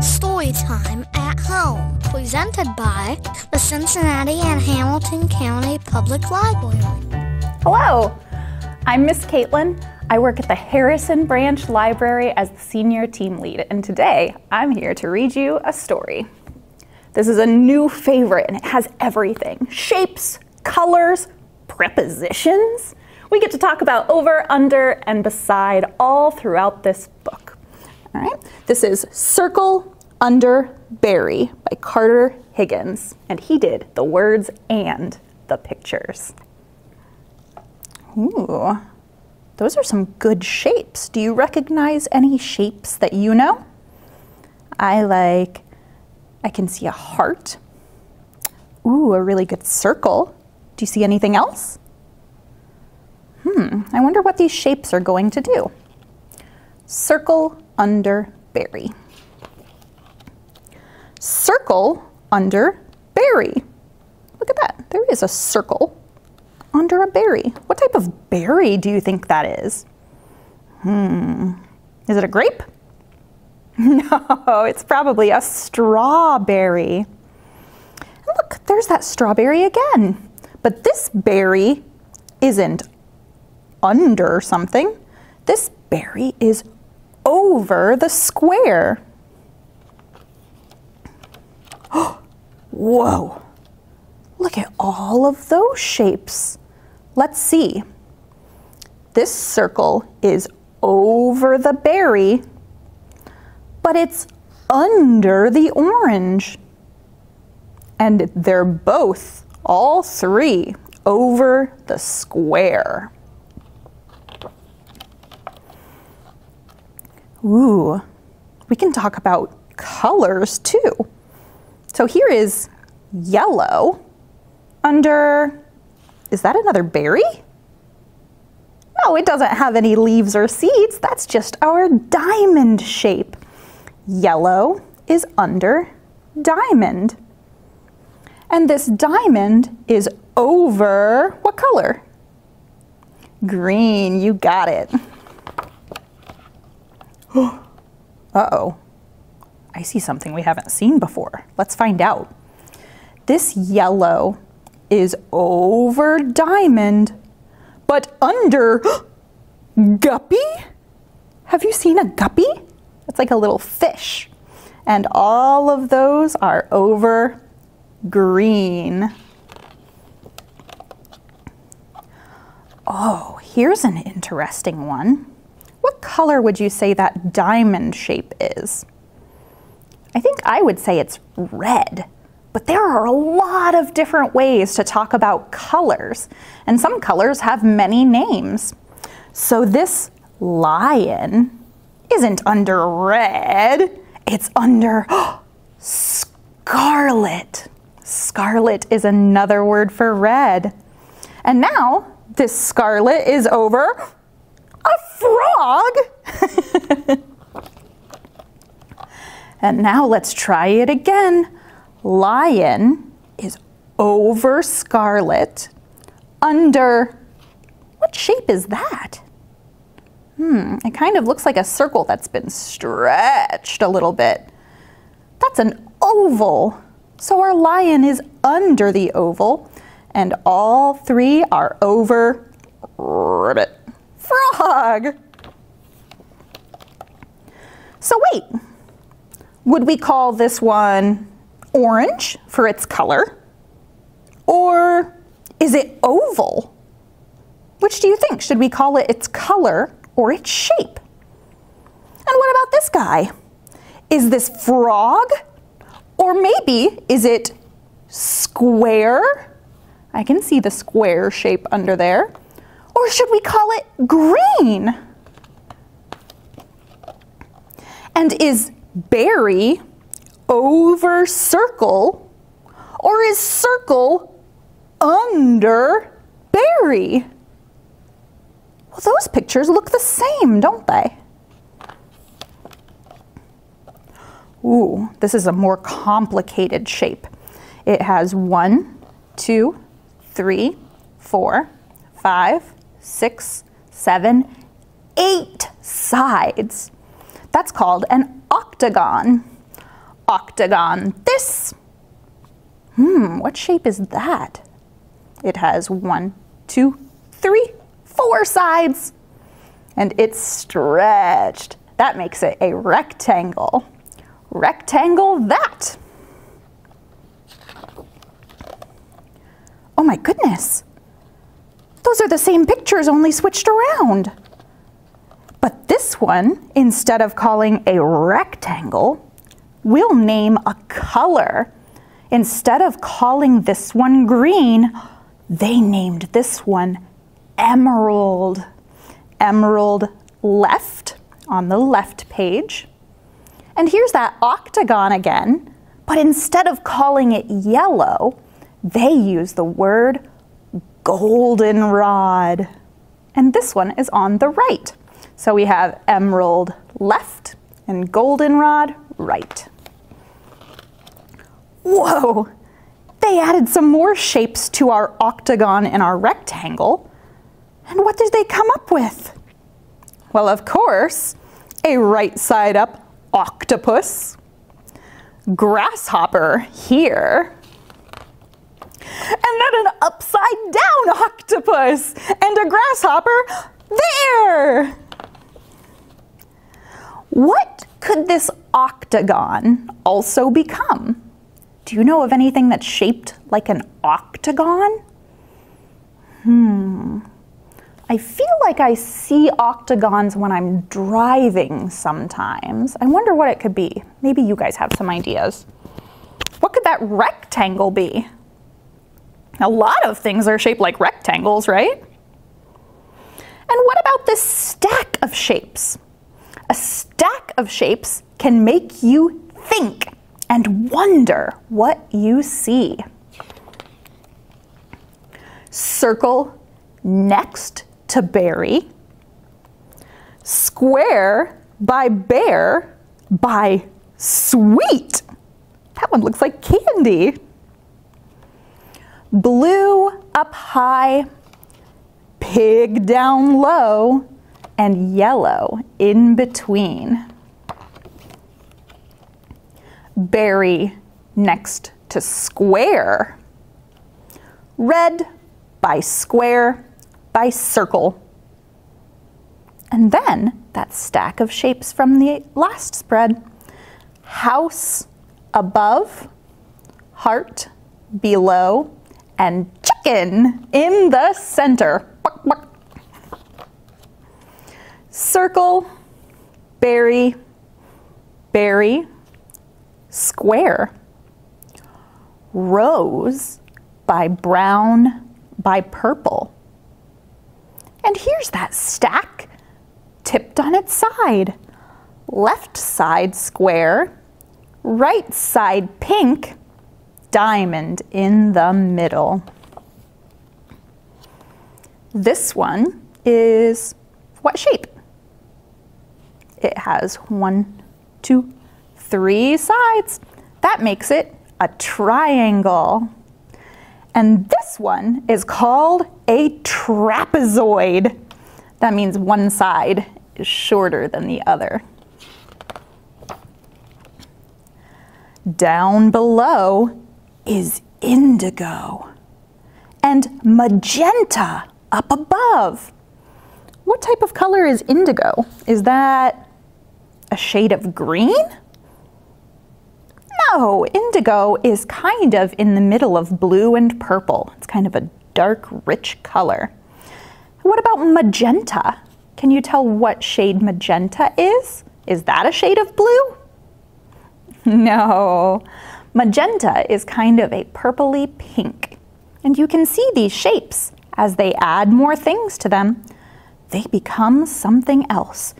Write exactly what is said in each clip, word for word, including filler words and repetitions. Storytime at Home, presented by the Cincinnati and Hamilton County Public Library. Hello, I'm Miss Caitlin. I work at the Harrison Branch Library as the senior team lead, and today I'm here to read you a story. This is a new favorite, and it has everything: shapes, colors, prepositions. We get to talk about over, under, and beside all throughout this book. All right, this is Circle Under Berry by Carter Higgins, and he did the words and the pictures. Ooh, those are some good shapes. Do you recognize any shapes that you know? I like, I can see a heart. Ooh, a really good circle. Do you see anything else? Hmm, I wonder what these shapes are going to do. Circle under berry. Circle under berry. Look at that. There is a circle under a berry. What type of berry do you think that is? Hmm. Is it a grape? No, it's probably a strawberry. And look, there's that strawberry again. But this berry isn't under something. This berry is over the square. Whoa, look at all of those shapes. Let's see. This circle is over the berry, but it's under the orange. And they're both, all three, over the square. Ooh, we can talk about colors too. So here is yellow under, is that another berry? No, it doesn't have any leaves or seeds. That's just our diamond shape. Yellow is under diamond. And this diamond is over what color? Green, you got it. Uh-oh, I see something we haven't seen before. Let's find out. This yellow is over diamond, but under guppy? Have you seen a guppy? It's like a little fish. And all of those are over green. Oh, here's an interesting one. What color would you say that diamond shape is? I think I would say it's red, but there are a lot of different ways to talk about colors, and some colors have many names. So this lion isn't under red, it's under scarlet. Scarlet is another word for red. And now this scarlet is over a frog! And now let's try it again. Lion is over scarlet, under, what shape is that? Hmm, it kind of looks like a circle that's been stretched a little bit. That's an oval. So our lion is under the oval, and all three are over ribbit. Frog! So wait, would we call this one orange for its color? Or is it oval? Which do you think? Should we call it its color or its shape? And what about this guy? Is this frog? Or maybe is it square? I can see the square shape under there. Or should we call it green? And is berry over circle, or is circle under berry? Well, those pictures look the same, don't they? Ooh, this is a more complicated shape. It has one, two, three, four, five, six, seven, eight sides. That's called an octagon. octagon this. Hmm, what shape is that? It has one, two, three, four sides, and it's stretched. That makes it a rectangle. Rectangle that. Oh my goodness. Those are the same pictures, only switched around. But this one, instead of calling a rectangle, we'll name a color. Instead of calling this one green, they named this one emerald. Emerald left on the left page. And here's that octagon again, but instead of calling it yellow, they use the word goldenrod. And this one is on the right. So we have emerald left and goldenrod right. Whoa! They added some more shapes to our octagon and our rectangle. And what did they come up with? Well, of course, a right side up octopus, grasshopper here, and then an upside down octopus and a grasshopper there. What could this octagon also become? Do you know of anything that's shaped like an octagon? Hmm. I feel like I see octagons when I'm driving sometimes. I wonder what it could be. Maybe you guys have some ideas. What could that rectangle be? A lot of things are shaped like rectangles, right? And what about this stack of shapes? A stack of shapes can make you think and wonder what you see. Circle next to berry, square by bear by sweet. That one looks like candy. Blue up high, pig down low, and yellow in between. Berry next to square, red by square by circle. And then that stack of shapes from the last spread. House above, heart below, and chicken in the center. Bark, bark. Circle, berry, berry, square, rose by brown by purple. And here's that stack tipped on its side. Left side square, right side pink, diamond in the middle. This one is what shape? It has one, two, three sides. That makes it a triangle. And this one is called a trapezoid. That means one side is shorter than the other. Down below is indigo and magenta up above. What type of color is indigo? Is that a shade of green? No, indigo is kind of in the middle of blue and purple. It's kind of a dark, rich color. What about magenta? Can you tell what shade magenta is? Is that a shade of blue? No. Magenta is kind of a purpley pink. And you can see these shapes. As they add more things to them, they become something else.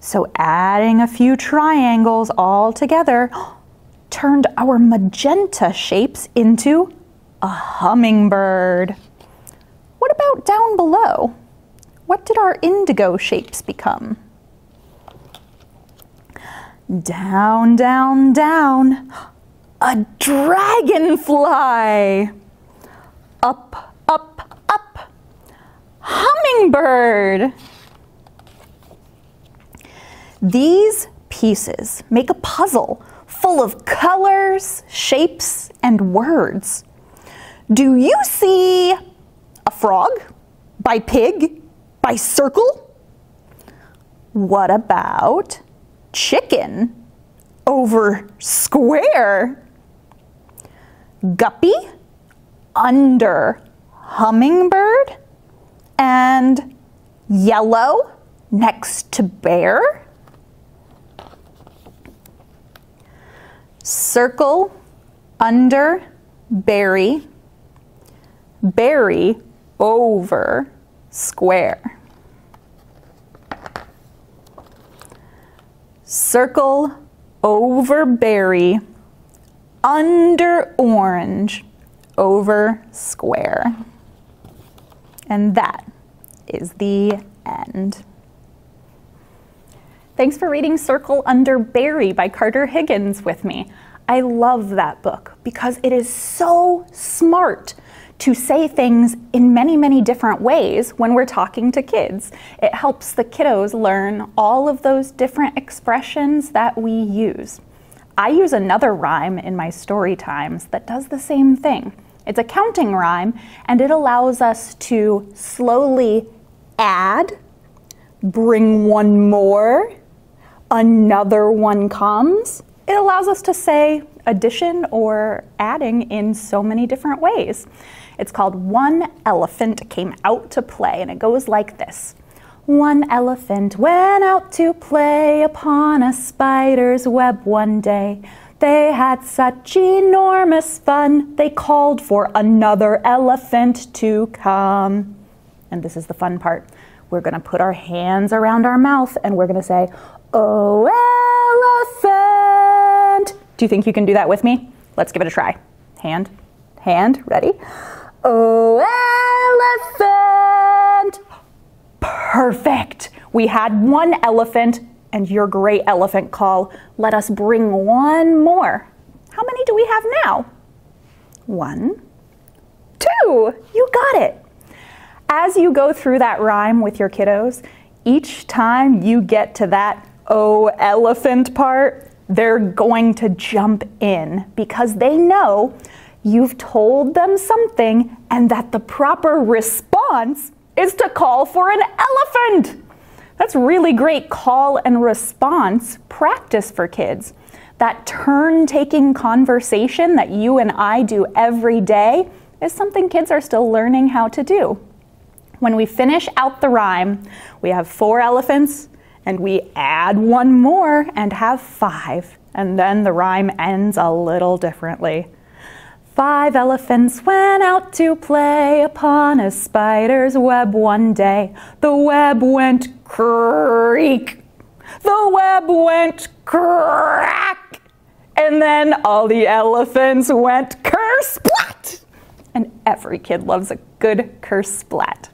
So adding a few triangles all together turned our magenta shapes into a hummingbird. What about down below? What did our indigo shapes become? Down, down, down, a dragonfly. Up, up, up, hummingbird. These pieces make a puzzle full of colors, shapes, and words. Do you see a frog? By pig? By circle? What about chicken over square? Guppy under hummingbird? And yellow next to bear? Circle under berry, berry over square. Circle over berry, under orange, over square. And that is the end. Thanks for reading Circle Under Berry by Carter Higgins with me. I love that book because it is so smart to say things in many, many different ways when we're talking to kids. It helps the kiddos learn all of those different expressions that we use. I use another rhyme in my story times that does the same thing. It's a counting rhyme, and it allows us to slowly add, bring one more, another one comes. It allows us to say addition or adding in so many different ways. It's called One Elephant Came Out to Play, and it goes like this. One elephant went out to play upon a spider's web one day. They had such enormous fun, they called for another elephant to come. And this is the fun part. We're going to put our hands around our mouth and we're going to say, "Oh, elephant." Do you think you can do that with me? Let's give it a try. Hand, hand, ready? Oh, elephant. Perfect. We had one elephant and your great elephant call. Let us bring one more. How many do we have now? One, two. You got it. As you go through that rhyme with your kiddos, each time you get to that "oh, elephant" part, they're going to jump in because they know you've told them something and that the proper response is to call for an elephant. That's really great call and response practice for kids. That turn-taking conversation that you and I do every day is something kids are still learning how to do. When we finish out the rhyme, we have four elephants, and we add one more and have five. And then the rhyme ends a little differently. Five elephants went out to play upon a spider's web one day. The web went creak. The web went crack. And then all the elephants went kersplat. And every kid loves a good kersplat.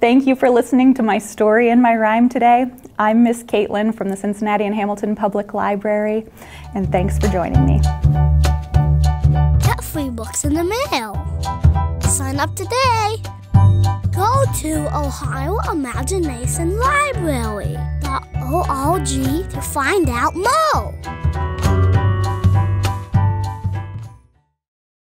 Thank you for listening to my story and my rhyme today. I'm Miss Caitlin from the Cincinnati and Hamilton Public Library, and thanks for joining me. Get free books in the mail. Sign up today. Go to Ohio Imagination Library dot org to find out more.